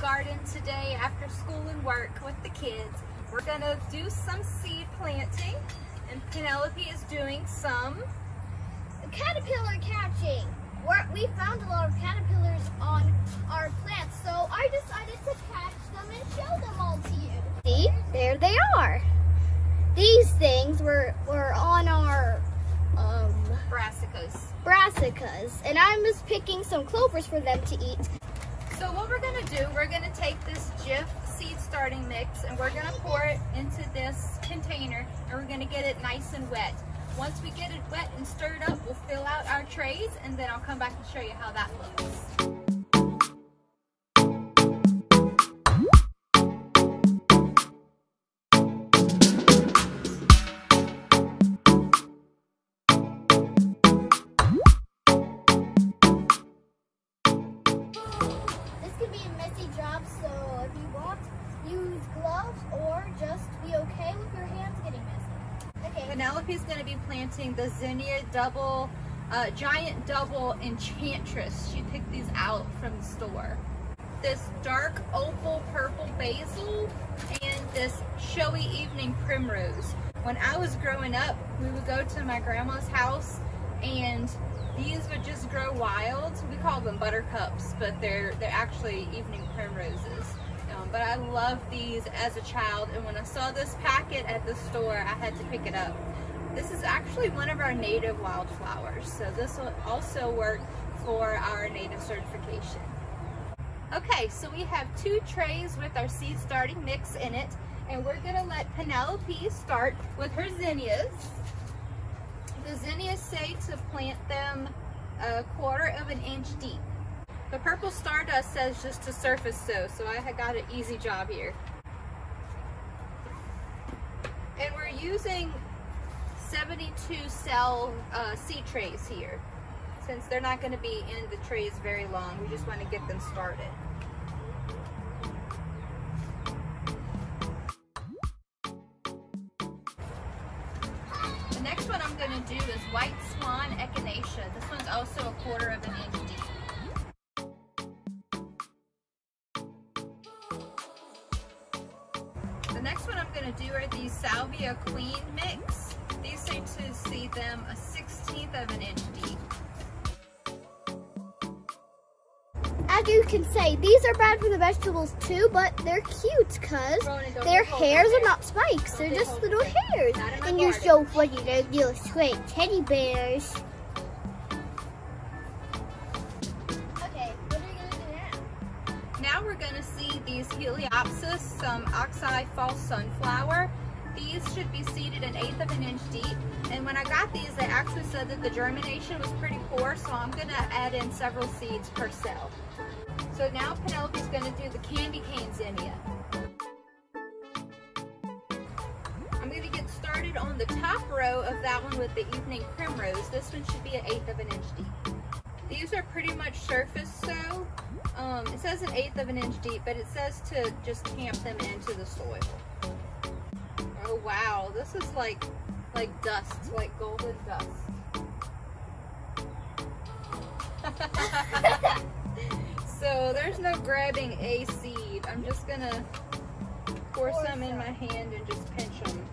garden today after school and work with the kids. We're gonna do some seed planting, and Penelope is doing some caterpillar catching. We found a lot of caterpillars on our plants, so I decided to catch them and show them all to you. See, there they are. These things were on our brassicas, and I'm just picking some clovers for them to eat. So what we're gonna do, we're gonna take this Jiffy seed starting mix and we're gonna pour it into this container, and we're gonna get it nice and wet. Once we get it wet and stirred up, we'll fill out our trays, and then I'll come back and show you how that looks. Penelope's going to be planting the Zinnia Double Giant Double Enchantress. She picked these out from the store. This dark opal purple basil and this showy evening primrose. When I was growing up, we would go to my grandma's house and these would just grow wild. We call them buttercups, but they're actually evening primroses. But I loved these as a child, and when I saw this packet at the store, I had to pick it up. This is actually one of our native wildflowers, so this will also work for our native certification. Okay, so we have two trays with our seed starting mix in it, and we're gonna let Penelope start with her zinnias. The zinnias say to plant them 1/4 of an inch deep. The Purple Stardust says just to surface sow, so I had got an easy job here. And we're using 72-cell seed trays here. Since they're not going to be in the trays very long, we just want to get them started. The next one I'm going to do is White Swan Echinacea. This one's also 1/4 of an inch deep. The next one I'm going to do are these Salvia Queen mix. These seem to see them 1/16 of an inch deep. As you can say, these are bad for the vegetables too, but they're cute because their hairs are not spikes. They're just little hairs. And you're so funny, they're little straight teddy bears. These Heliopsis, some Oxeye False Sunflower. These should be seeded 1/8 of an inch deep. And when I got these, they actually said that the germination was pretty poor, so I'm gonna add in several seeds per cell. So now Penelope's gonna do the candy cane zinnia. I'm gonna get started on the top row of that one with the evening primrose. This one should be 1/8 of an inch deep. These are pretty much surface sow. It says 1/8 of an inch deep, but it says to just tamp them into the soil. Oh wow, this is like dust, like golden dust. So there's no grabbing a seed. I'm just gonna pour some in my hand and just pinch them.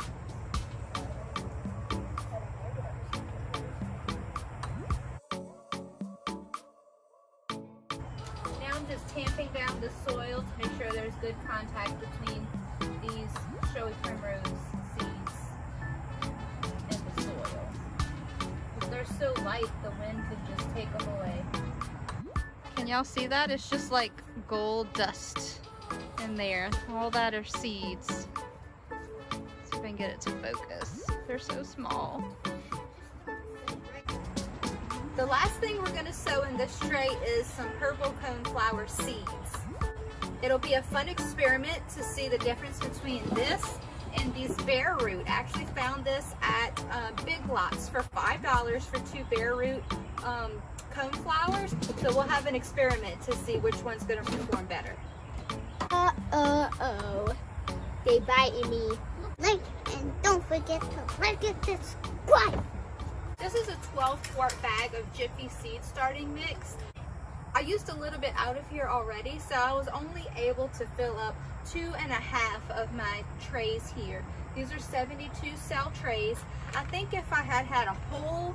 Tamping down the soil to make sure there's good contact between these showy primrose seeds and the soil. Because they're so light, the wind could just take them away. Can y'all see that? It's just like gold dust in there. All that are seeds. Let's see if I can get it to focus. They're so small. The last thing we're going to sow in this tray is some purple cone flower seeds. It'll be a fun experiment to see the difference between this and these bare root. I actually found this at Big Lots for $5 for two bare root cone flowers. So we'll have an experiment to see which one's going to perform better. They biting me. Like, and don't forget to like it, to subscribe. This is a 12-quart bag of Jiffy seed starting mix. I used a little bit out of here already, so I was only able to fill up 2.5 of my trays here. These are 72 cell trays. I think if I had had a whole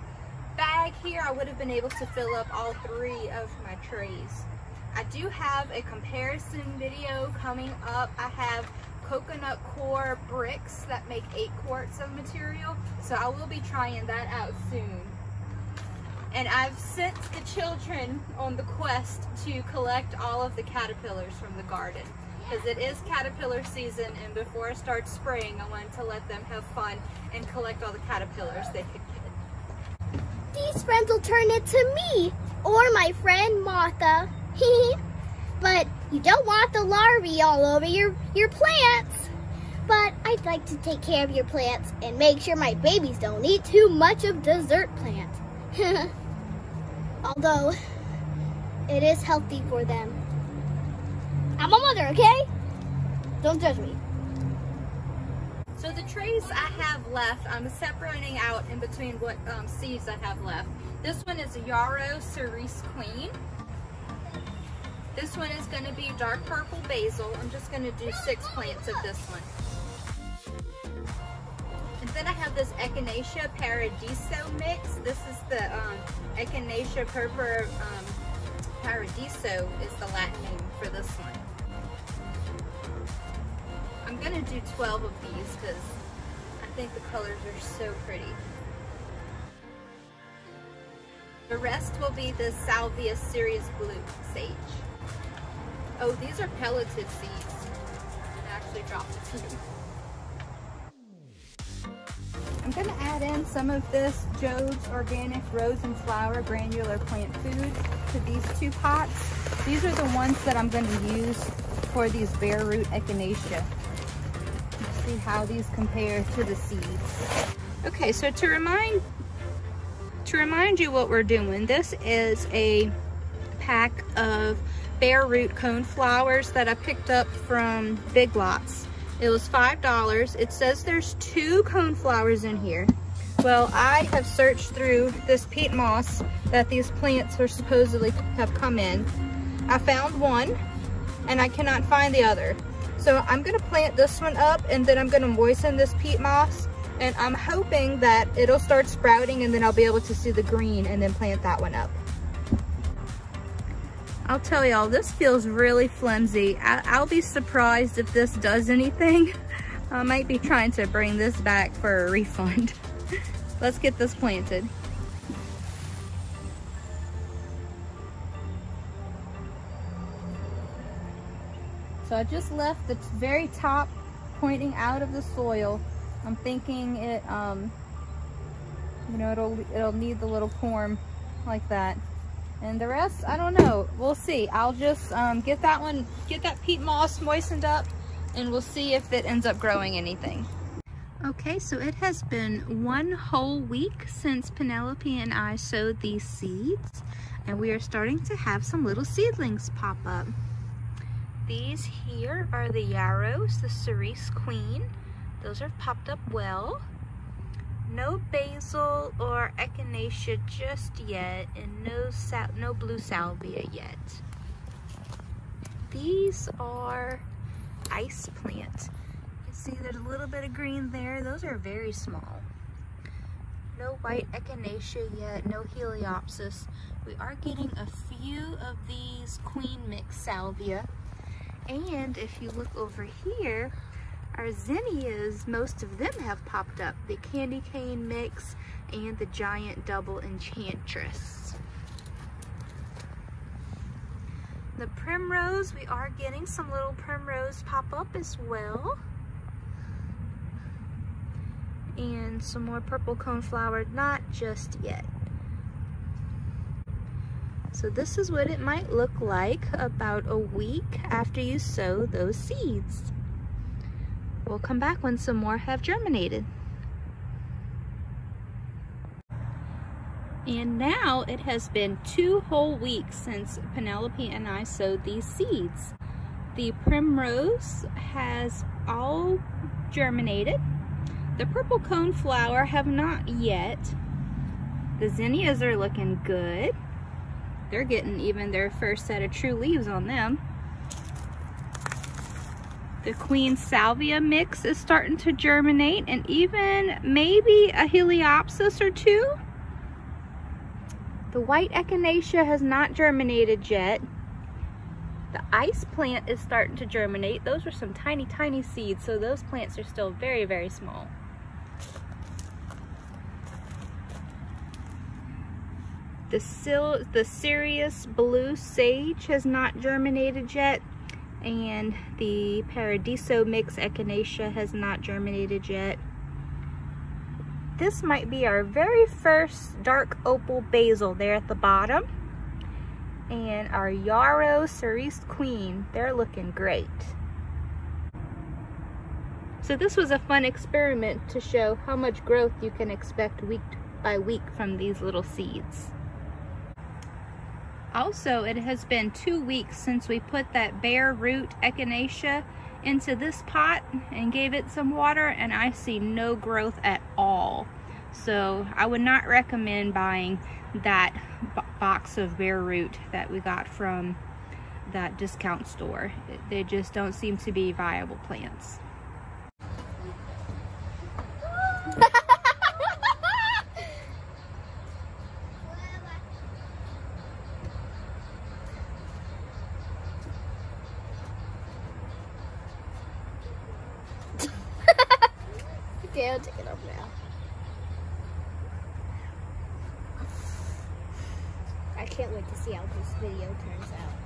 bag here, I would have been able to fill up all 3 of my trays. I do have a comparison video coming up. I have coconut core bricks that make 8 quarts of material, so I will be trying that out soon. And I've sent the children on the quest to collect all of the caterpillars from the garden, because it is caterpillar season, and before I start spraying, I wanted to let them have fun and collect all the caterpillars they could get. These friends will turn into me, or my friend Martha. But you don't want the larvae all over your plants. But I'd like to take care of your plants and make sure my babies don't eat too much of dessert plants. Although, it is healthy for them. I'm a mother, okay? Don't judge me. So the trays I have left, I'm separating out in between what seeds I have left. This one is a Yarrow Cerise Queen. This one is going to be dark purple basil. I'm just going to do 6 plants of this one. And then I have this Echinacea Paradiso mix. This is the Echinacea purple Paradiso is the Latin name for this one. I'm going to do 12 of these because I think the colors are so pretty. The rest will be the Salvia series blue sage. Oh, these are pelleted seeds. I actually dropped a few. I'm gonna add in some of this Joe's Organic Rose and Flower Granular Plant Food to these 2 pots. These are the ones that I'm gonna use for these bare root echinacea. Let's see how these compare to the seeds. Okay, so to remind you what we're doing, this is a pack of bare root cone flowers that I picked up from Big Lots. It was $5. It says there's 2 cone flowers in here. Well, I have searched through this peat moss that these plants are supposedly have come in. I found one and I cannot find the other. So I'm gonna plant this one up and then I'm gonna moisten this peat moss, and I'm hoping that it'll start sprouting and then I'll be able to see the green and then plant that one up. I'll tell y'all, this feels really flimsy. I'll be surprised if this does anything. I might be trying to bring this back for a refund. Let's get this planted. So I just left the very top pointing out of the soil. I'm thinking it, you know, it'll need the little corm like that. And the rest, I don't know. We'll see. I'll just get that peat moss moistened up, and we'll see if it ends up growing anything. Okay, so it has been 1 whole week since Penelope and I sowed these seeds, and we are starting to have some little seedlings pop up. These here are the yarrows, the Cerise Queen. Those are popped up well. No basil or echinacea just yet, and no blue salvia yet. These are ice plants. You can see there's a little bit of green there. Those are very small. No white echinacea yet, no heliopsis. We are getting a few of these queen mix salvia. And if you look over here, our zinnias, most of them have popped up. The candy cane mix and the giant double enchantress. The primrose, we are getting some little primrose pop up as well. And some more purple cone flower, not just yet. So this is what it might look like about a week after you sow those seeds. We'll come back when some more have germinated. And now it has been 2 whole weeks since Penelope and I sowed these seeds. The primrose has all germinated. The purple cone flower have not yet. The zinnias are looking good. They're getting even their first set of true leaves on them. The Queen Salvia mix is starting to germinate, and even maybe a Heliopsis or two. The White Echinacea has not germinated yet. The ice plant is starting to germinate. Those are some tiny, tiny seeds, so those plants are still very, very small. The Sirius blue sage has not germinated yet, and the Paradiso mix Echinacea has not germinated yet. This might be our very first dark opal basil there at the bottom. And our Yarrow Cerise Queen, they're looking great. So this was a fun experiment to show how much growth you can expect week by week from these little seeds. Also, it has been 2 weeks since we put that bare root Echinacea into this pot and gave it some water, and I see no growth at all. So I would not recommend buying that box of bare root that we got from that discount store. They just don't seem to be viable plants. Okay, I'll take it off now. I can't wait to see how this video turns out.